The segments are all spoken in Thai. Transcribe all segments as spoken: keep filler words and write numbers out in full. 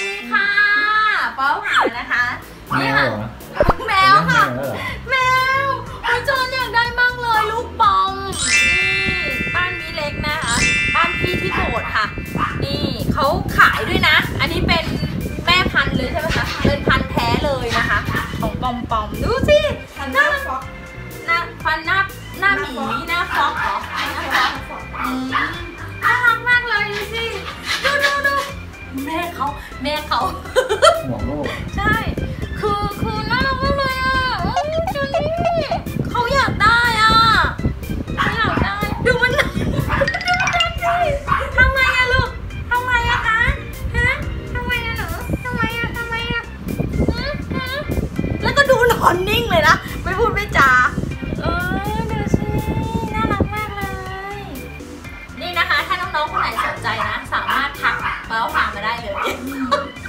ดีค่ะป๊อปหานะคะนี่ค่ะแมวค่ะแมวไอ้จอนอยากได้มากเลยลูกบอลนี่บ้านนี้เล็กนะคะบ้านพี่ที่โบสถ์ค่ะนี่เขาขายด้วยนะอันนี้เป็นแม่พันธุ์เลยใช่ไหมคะเป็นพันธุ์แท้เลยนะคะของปอมปอมดูสิหน้าหน้าฟันหน้าหน้าหมีหน้าฟอกเหรอน่ารักมากเลยดูสิดูดูดูแม่เขาแม่เขาห่วงลูกใช่คือคือน่ารักมากเลยอ่ะจอนนี่เขาอยากได้อ่ะเขาอยากได้ดูมันดูมันดิทำไมอ่ะลูกทำไมอ่ะคะฮะทำไมอ่ะหนูทำไมอ่ะทำไมอ่ะแล้วก็ดูนอนนิ่งเลยนะไม่พูดไม่จาคนไหนสนใจนะสามารถทักเป้าผ่ามาได้เลย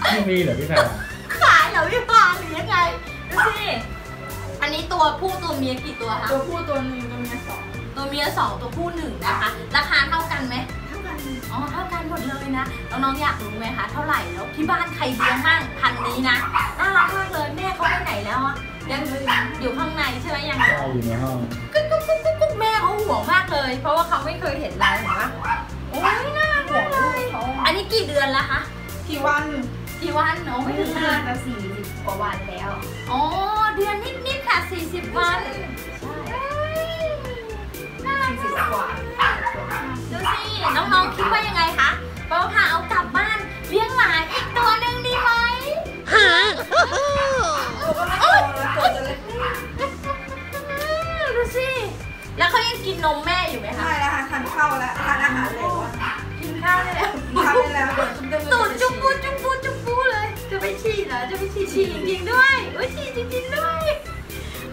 ไม่มีเหรอพี่แพรขายเหรอพี่ปาหรือยังไงดูสิอันนี้ตัวผู้ตัวเมียกี่ตัวคะตัวผู้ตัวหนึ่งตัวเมียสองตัวเมียสองตัวผู้หนึ่งนะคะราคาเท่ากันไหมเท่ากันอ๋อเท่ากันหมดเลยนะแล้วน้องอยากรู้ไหมคะเท่าไหร่แล้วที่บ้านใครเลี้ยงมั่งพันนี้นะน่ารักมากเลยแม่เขาไปไหนแล้วอ่ะยังอยู่ข้างในใช่ไหมยังอยู่ในห้องกุ๊กกุ๊กกุ๊กกุ๊กแม่เขาห่วงมากเลยเพราะว่าเขาไม่เคยเห็นเราเห็นไหมโอ้ยน่ารักเลยอันนี้กี่เดือนแล้วคะกี่วันกี่วันเนาะไม่ถึงห้าแต่สี่สิบกว่าวันแล้วอ๋อเดือนนิดนิดค่ะสี่สิบวันน่ารักสิบกว่าดูสิน้องๆคิดว่ายังไงคะเราพาเอากลับบ้านเลี้ยงหมาอีกตัวหนึ่งดีไหมฮะดูสิแล้วเขายังกินนมแม่อยู่ไหมคะใช่แล้วค่ะทานข้าวแล้วทานอาหารเลยวะกินข้าวได้แล้วทานได้แล้วตูดจุ๊บปูจุ๊บปูจุ๊บปูเลยจะไปฉี่เหรอจะไปฉี่ฉี่จริงๆด้วยโอ้ยฉี่จริงๆด้วย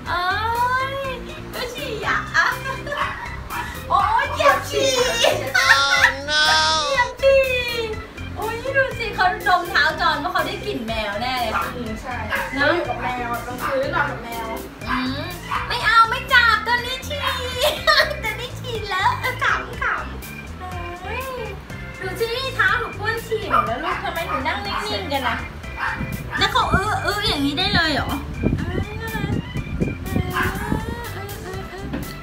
เอ้ยโอ้ยฉี่อ่ะโอ้ยเยี่ยมฉี่เยี่ยมฉี่โอ้ยดูสิเขาดมเท้าจอนว่าเขาได้กลิ่นแมวแน่เลยใช่แล้วอยู่กับแมวกลางคืนนอนกับแมวไม่เอาไม่จับตัวนี้ฉี่ตัวนี้ฉี่แล้วขำขำเฮ้ยดูสิเท้าหนูป้วนฉี่หมดแล้วลูกทำไมถึงนั่งนิ่งๆกันล่ะแล้วเขาเออเอออย่างนี้ได้เลยเหรอ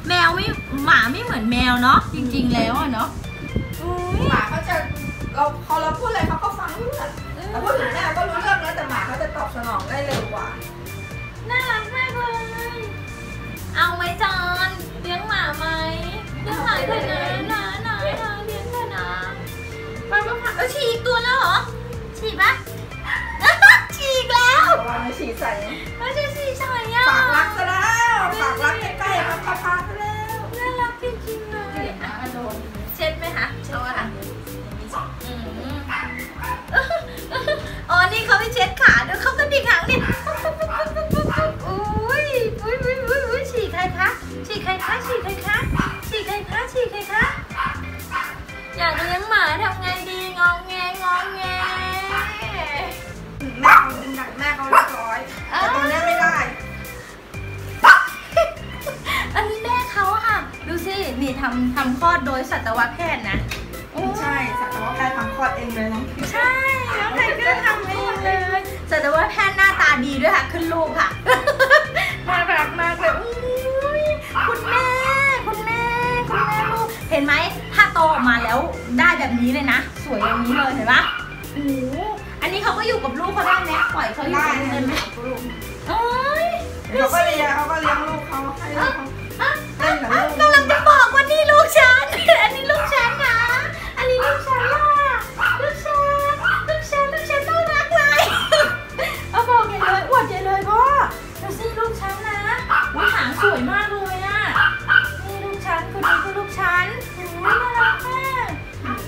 แมวไม่หมาไม่เหมือนแมวเนาะจริงๆแล้วอะเนาะหมาเขาจะเราพอเราพูดอะไรเขาก็ฟังรู้เรื่องแต่พูดถึงแมวก็รู้เรื่องนะแต่หมาเขาจะตอบสนองได้เร็วกว่าน่ารักมากเลยเอาไหมจอนเลี้ยงหมาไหมเลี้ยงหมาเถอะนะนะนะเลี้ยงเถอะนะไปมาผ่าแล้วฉีกตัวแล้วเหรอฉีกปะฉีกแล้วไม่ฉีกใส่ไม่ใช่ฉีกใส่ย่าฝากรักซะแล้วฝากรักใกล้ๆมาพาซะแล้วน่ารักจริงๆเลยเช็ดไหมคะเช็ดค่ะอ๋อนี่เขาไปเช็ดขาด้วยเขาก็ดิกหางนี่ฉีกใครคะฉีกใครคะฉีกใครคะฉีกใครคะอยากเลี้ยงหมาทำไงดีงองแงงองแงแม่เขาดึงดักแม่เขาเรียบร้อยแต่ตอนนี้ไม่ได้อันนี้แม่เขาค่ะดูสินี่ทำทำคลอดโดยสัตวแพทย์นะใช่สัตวแพทย์ทำคลอดเองเลยน้องใช่น้องไทเกอร์ทำเองเลยสัตวแพทย์หน้าตาดีด้วยค่ะขึ้นลูกค่ะน่ารักมากเลยคุณแม่คุณแม่คุณแม่ลูกเห็นไหมถ้าโตออกมาแล้วได้แบบนี้เลยนะสวยอย่างนี้เลยเห็นปะโอ้อันนี้เขาก็อยู่กับลูกเขาได้ไหมปล่อยเขาอยู่กับเงินไหมโอ้ยเขาก็เลี้ยงเขาก็เลี้ยงลูกเขาให้ลูกเขาเล่นกับลูกกำลังจะบอกว่านี่ลูกฉันอันนี้ลูกฉันนะอันนี้ลูกฉันล่ะลูกฉันลูกฉันลูกฉันน่ารักเลยเอาบอกใหญ่เลยอวดใหญ่เลยพ่อดูสิลูกฉันนะหางสวยมากเลยคนนี้คือลูกฉันน่ารักมาก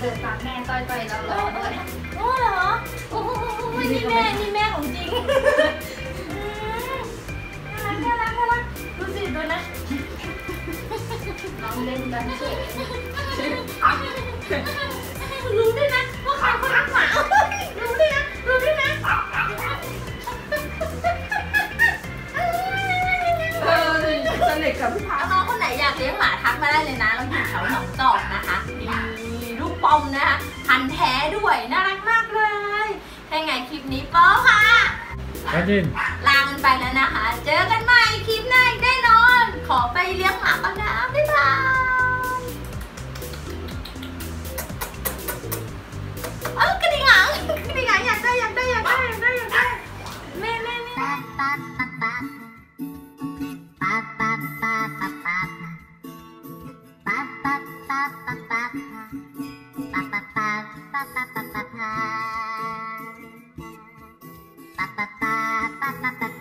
เดินตามแม่ต่อยๆแล้วโอ้โหโอ้เหรอโอ้โหนี่แม่นี่แม่ของจริงน่ารักน่ารักน่ารักดูสิดูนะน้องเล่นกันรู้ด้วยนะว่าใครเขารักหมารู้ด้วยนะรู้ด้วยนะเออสนิทกับพี่พาน้องคนไหนอยากเลี้ยงหมามาได้เลยนะเราอยู่แถวหนองจอกนะคะมีลูกปอมนะคะพันแท้ด้วยน่ารักมากเลยถ้าไงคลิป กินลากันไปแล้วนะคะเจอกันใหม่คลิปหน้าแน่นอนขอไปเลี้ยงหมาก่อนนะบ๊ายบายเอ้ากระดิ่งหางกระดิ่งหางอยากได้อยากได้อยากได้อยากได้อยากได้แม่แม่แม่Ba ba ba ba ba.